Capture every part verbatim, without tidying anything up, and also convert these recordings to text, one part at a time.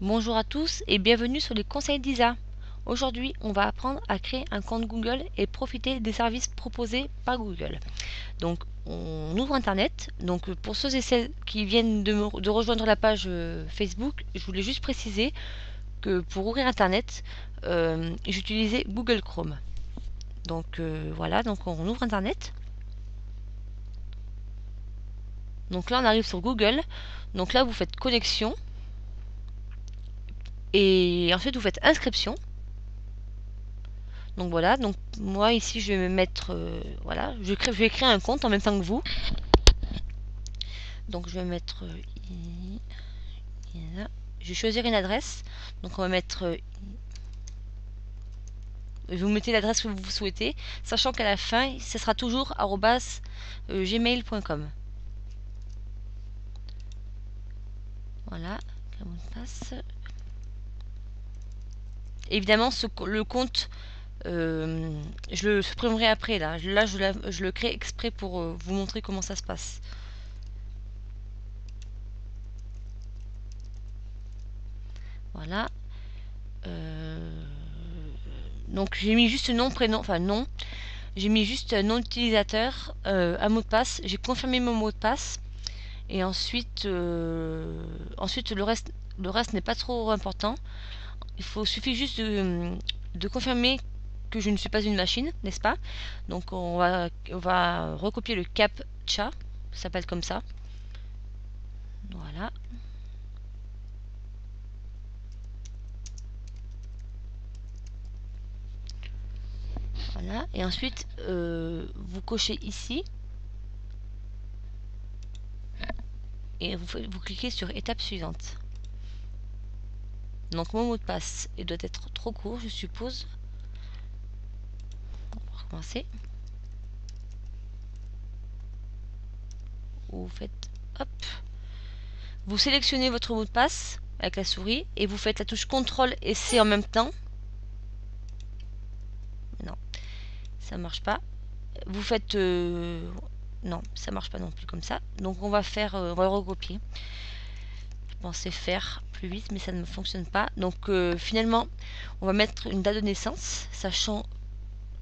Bonjour à tous et bienvenue sur les conseils d'Isa. Aujourd'hui, on va apprendre à créer un compte Google et profiter des services proposés par Google. Donc, on ouvre Internet. Donc, pour ceux et celles qui viennent de, me, de rejoindre la page Facebook, je voulais juste préciser que pour ouvrir Internet, euh, j'utilisais Google Chrome. Donc, euh, voilà, donc on ouvre Internet. Donc là, on arrive sur Google. Donc là, vous faites connexion. Et ensuite, vous faites inscription. Donc voilà, donc moi ici je vais me mettre, euh, voilà, je, crée, je vais créer un compte en même temps que vous. Donc je vais mettre, euh, je vais choisir une adresse, donc on va mettre, euh, vous mettez l'adresse que vous souhaitez, sachant qu'à la fin, ce sera toujours arobase gmail point com. Voilà, comment on passe. Évidemment, ce, le compte... Euh, je le supprimerai après là, là je, la, je le crée exprès pour euh, vous montrer comment ça se passe. Voilà. Euh, donc j'ai mis juste nom, prénom, enfin nom. J'ai mis juste nom d'utilisateur, euh, un mot de passe. J'ai confirmé mon mot de passe. Et ensuite, euh, ensuite le reste, le reste n'est pas trop important. Il faut, suffit juste de, de confirmer que je ne suis pas une machine, n'est-ce pas? Donc on va, on va recopier le CAPTCHA, ça s'appelle comme ça. Voilà. Voilà, et ensuite euh, vous cochez ici et vous, vous cliquez sur étape suivante. Donc mon mot de passe, il doit être trop court, je suppose. Vous faites hop, vous sélectionnez votre mot de passe avec la souris et vous faites la touche contrôle et C en même temps. Non, ça marche pas. Vous faites euh, non, ça marche pas non plus comme ça. Donc on va faire, euh, on va le recopier. Je pensais faire plus vite, mais ça ne fonctionne pas. Donc euh, finalement, on va mettre une date de naissance, sachant.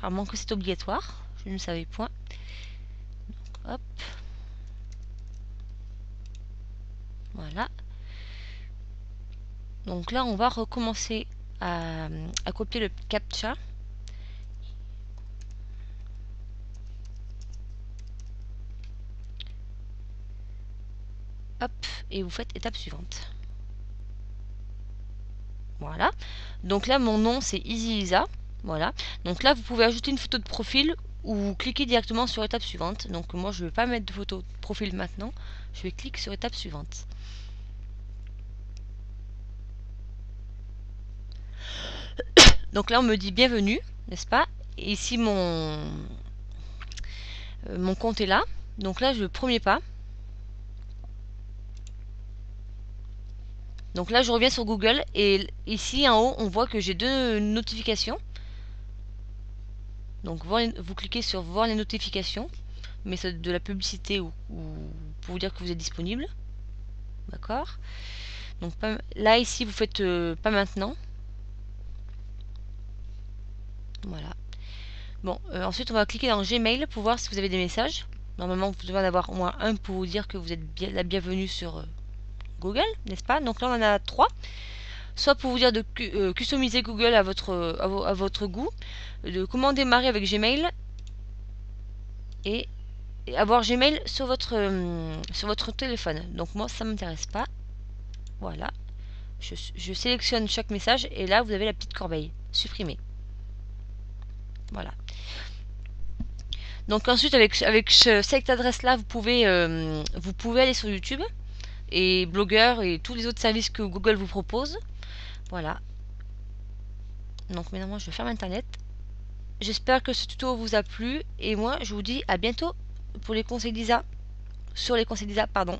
À moins que c'est obligatoire, je ne savais point. Donc, hop. Voilà. Donc là, on va recommencer à, à copier le CAPTCHA. Hop, et vous faites étape suivante. Voilà. Donc là, mon nom, c'est Isa. Voilà, donc là vous pouvez ajouter une photo de profil ou cliquer directement sur étape suivante. Donc moi je ne vais pas mettre de photo de profil maintenant, je vais cliquer sur étape suivante. Donc là on me dit bienvenue, n'est-ce pas? Et ici mon, euh, mon compte est là, donc là je le premier pas. Donc là je reviens sur Google et ici en haut on voit que j'ai deux notifications. Donc vous cliquez sur voir les notifications, mais c'est de la publicité ou, ou pour vous dire que vous êtes disponible. D'accord? Donc pas, là ici vous faites euh, pas maintenant. Voilà. Bon, euh, ensuite on va cliquer dans Gmail pour voir si vous avez des messages. Normalement vous devez en avoir au moins un pour vous dire que vous êtes bien, la bienvenue sur euh, Google, n'est-ce pas? Donc là on en a trois. Soit pour vous dire de cu euh, customiser Google à votre, à, vo à votre goût, de comment démarrer avec Gmail et, et avoir Gmail sur votre, euh, sur votre téléphone. Donc moi ça ne m'intéresse pas. Voilà. Je, je sélectionne chaque message et là vous avez la petite corbeille. Supprimer. Voilà. Donc ensuite avec, avec ce, cette adresse là vous pouvez, euh, vous pouvez aller sur YouTube et blogueur et tous les autres services que Google vous propose. Voilà. Donc maintenant, je ferme Internet. J'espère que ce tuto vous a plu. Et moi, je vous dis à bientôt pour les conseils d'Isa. Sur les conseils d'Isa, pardon.